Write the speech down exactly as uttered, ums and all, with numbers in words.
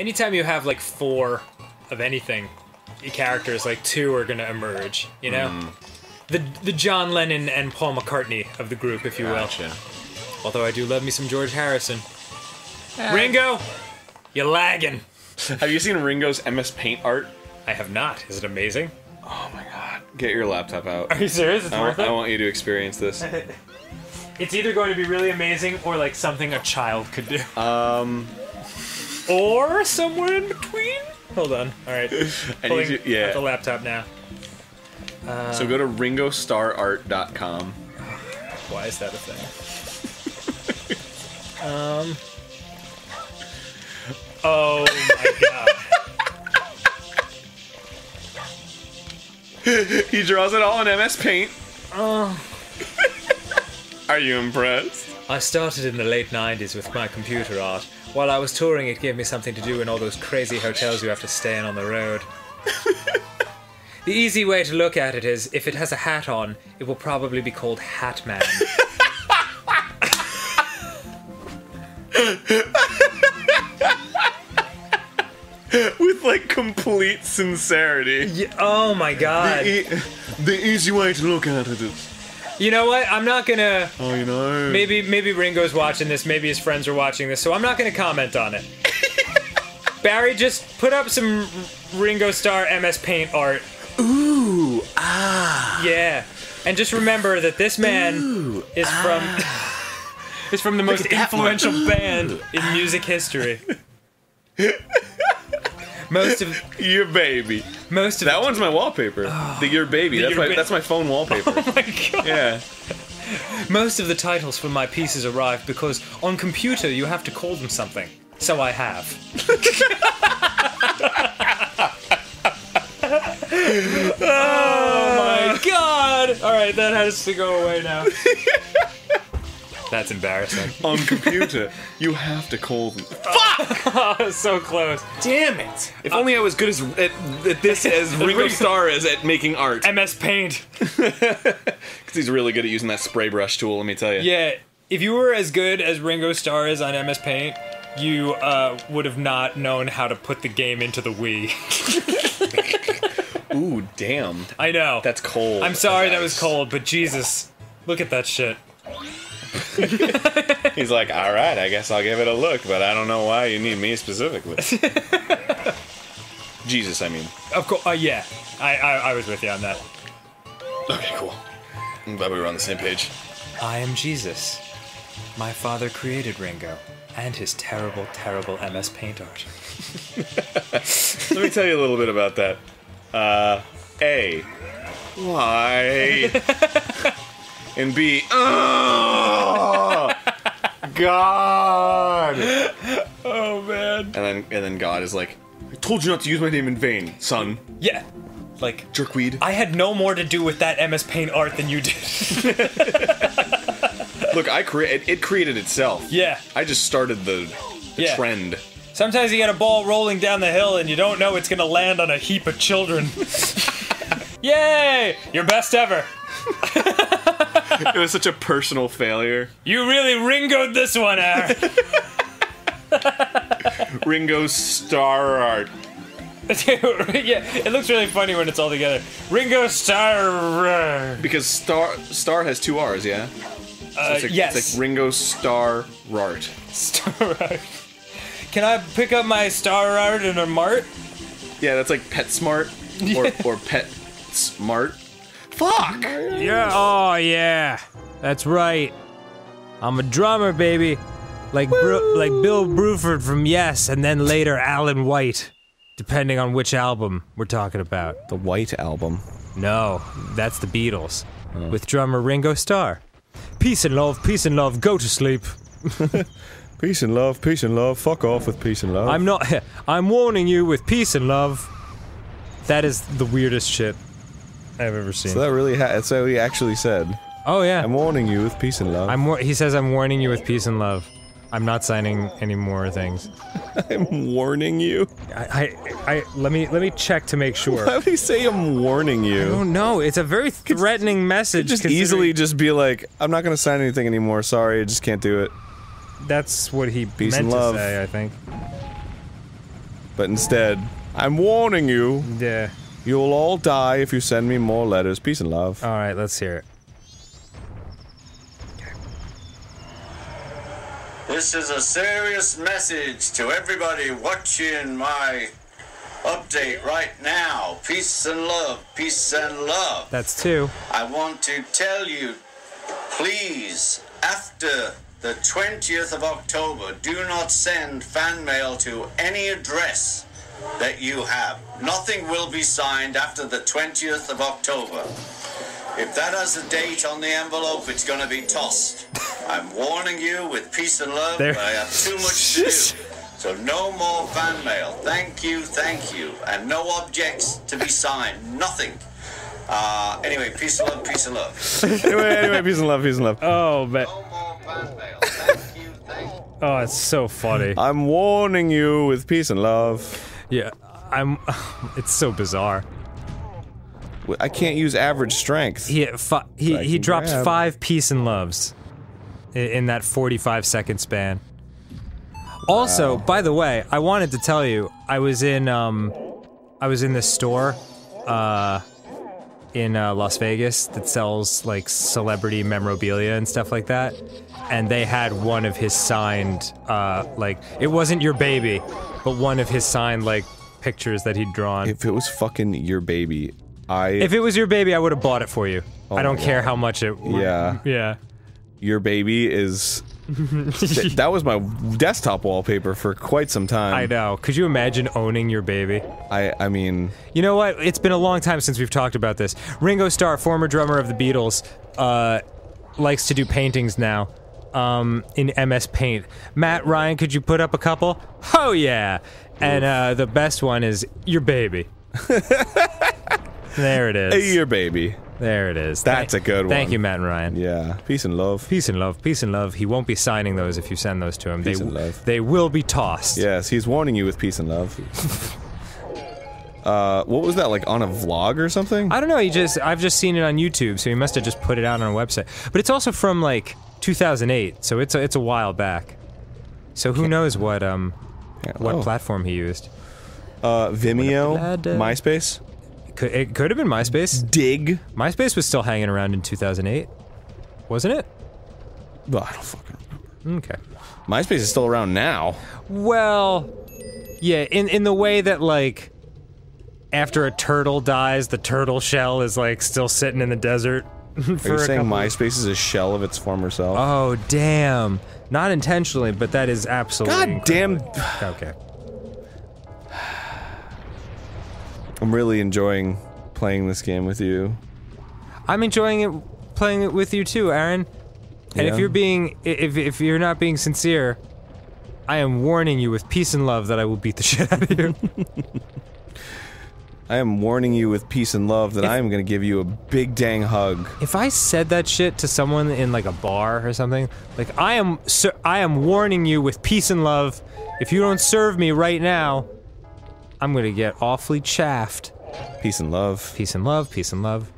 anytime you have like four of anything, characters, like two are gonna emerge, you know? Mm. The the John Lennon and Paul McCartney of the group, if you gotcha. will. Although I do love me some George Harrison. Uh, Ringo, you lagging. Have you seen Ringo's M S Paint art? I have not. Is it amazing? Oh my god. Get your laptop out. Are you serious? It's I worth want, it? I want you to experience this. It's either going to be really amazing or like something a child could do. Um... Or somewhere in between? Hold on. Alright. Pulling you, yeah. out the laptop now. Uh, so go to ringo star art dot com. Why is that a thing? um... Oh my god. He draws it all in M S Paint. Oh. Are you impressed? I started in the late nineties with my computer art. While I was touring, it gave me something to do in all those crazy hotels you have to stay in on the road. The easy way to look at it is, if it has a hat on, it will probably be called Hat Man. With, like, complete sincerity. Yeah, oh, my God. The, e the easy way to look at it is... You know what? I'm not gonna... Oh, you know... Maybe, maybe Ringo's watching this, maybe his friends are watching this, so I'm not gonna comment on it. Barry, just put up some Ringo Starr M S Paint art. Ooh, ah. Yeah. And just remember that this man Ooh, is ah. from... is from the most influential Ooh, band in ah. music history. Most of your baby. Most of that one's my wallpaper. Oh, the your baby. The that's your my ba that's my phone wallpaper. Oh my god. Yeah. Most of the titles for my pieces arrived because on computer you have to call them something. So I have. Oh my god! All right, that has to go away now. That's embarrassing. On computer, you have to call them. Fuck! Oh, so close. Damn it! If uh, only I was good as at, at this as Ringo Starr is at making art. M S Paint. Because he's really good at using that spray brush tool. Let me tell you. Yeah, if you were as good as Ringo Starr is on M S Paint, you uh, would have not known how to put the game into the Wii. Ooh, damn! I know. That's cold. I'm sorry, that was cold, but Jesus, look at that shit. He's like, all right, I guess I'll give it a look, but I don't know why you need me specifically. Jesus, I mean. Of course, uh, yeah, I, I I was with you on that. Okay, cool. I'm glad we were on the same page. I am Jesus. My father created Ringo and his terrible, terrible M S Paint art. Let me tell you a little bit about that. Uh, A. Why? And B, oh God, oh man, and then and then God is like, I told you not to use my name in vain, son. Yeah, like jerkweed. I had no more to do with that M S Paint art than you did. Look, I created it, created itself. Yeah, I just started the, the yeah. trend. Sometimes you get a ball rolling down the hill and you don't know it's gonna land on a heap of children. Yay, your best ever. It was such a personal failure. You really Ringo'd this one, Aaron. Ringo Starr art. Yeah, it looks really funny when it's all together. Ringo Starr. Because Star Star has two R's, yeah. Uh, so it's like, yes. It's like Ringo Starr art. Star art. Can I pick up my Star art in a mart? Yeah, that's like PetSmart or yeah. or PetSmart. Fuck! Yeah. Oh, yeah. That's right. I'm a drummer, baby. Like Bru like Bill Bruford from Yes, and then later Alan White. Depending on which album we're talking about. The White album? No, that's the Beatles. Oh. With drummer Ringo Starr. Peace and love, peace and love, go to sleep. Peace and love, peace and love, fuck off with peace and love. I'm not- I'm warning you with peace and love. That is the weirdest shit I've ever seen. So that really ha- so he actually said. Oh yeah. I'm warning you with peace and love. I'm war- he says I'm warning you with peace and love. I'm not signing any more things. I'm warning you? I- I- I- let me- let me check to make sure. Why would he say I'm warning you? I don't know, it's a very threatening could, message. Just easily just be like, I'm not gonna sign anything anymore, sorry, I just can't do it. That's what he peace meant and love. to say, I think. But instead, I'm warning you. Yeah. You'll all die if you send me more letters. Peace and love. Alright, let's hear it. This is a serious message to everybody watching my update right now. Peace and love. Peace and love. That's two. I want to tell you, please, after the twentieth of October, do not send fan mail to any address that you have. Nothing will be signed after the twentieth of October. If that has a date on the envelope, it's going to be tossed. I'm warning you with peace and love, there. But I have too much to do. So no more fan mail. Thank you, thank you. And no objects to be signed. Nothing. Uh, anyway, peace and love, peace and love. anyway, anyway, peace and love, peace and love. Oh, man. No more fan mail. Thank you, thank you. Oh, it's so funny. I'm warning you with peace and love. Yeah, I'm- it's so bizarre. I can't use average strength. He, fi he, he dropped grab. five peace and loves in, in that forty-five second span. Also, wow. By the way, I wanted to tell you, I was in, um, I was in this store, uh, in, uh, Las Vegas that sells, like, celebrity memorabilia and stuff like that, and they had one of his signed, uh, like, it wasn't your baby, but one of his signed, like, pictures that he'd drawn. If it was fucking your baby, I... If it was your baby, I would have bought it for you. Oh, I don't care how much it... Yeah. Yeah. Your baby is... th that was my desktop wallpaper for quite some time. I know. Could you imagine owning your baby? I- I mean... You know what? It's been a long time since we've talked about this. Ringo Starr, former drummer of the Beatles, uh... likes to do paintings now. Um, in M S Paint. Matt, Ryan, could you put up a couple? Oh yeah! And, uh, the best one is your baby. There it is. Your baby. There it is. That's Th a good one. Thank you, Matt and Ryan. Yeah. Peace and love. Peace and love. Peace and love. He won't be signing those if you send those to him. Peace they, and love. They will be tossed. Yes, he's warning you with peace and love. uh, what was that, like, on a vlog or something? I don't know, he just- I've just seen it on YouTube, so he must have just put it out on a website. But it's also from, like, two thousand eight, so it's a, it's a while back. So who knows what, um, what oh. platform he used. Uh, Vimeo? Bad, uh, MySpace? It could have been MySpace. Dig. MySpace was still hanging around in two thousand eight, wasn't it? Well, I don't fucking remember. Okay. MySpace is still around now. Well, yeah, in in the way that, like, after a turtle dies, the turtle shell is, like, still sitting in the desert. For Are you saying MySpace is a shell of its former self? Oh, damn. Not intentionally, but that is absolutely. God damn. Okay. I'm really enjoying playing this game with you. I'm enjoying it, playing it with you too, Aaron. And yeah. if you're being, if, if you're not being sincere, I am warning you with peace and love that I will beat the shit out of you. I am warning you with peace and love that if, I am gonna give you a big dang hug. If I said that shit to someone in, like, a bar or something, like, I am, sir, I am warning you with peace and love, if you don't serve me right now, I'm gonna get awfully chaffed. Peace and love. Peace and love, peace and love.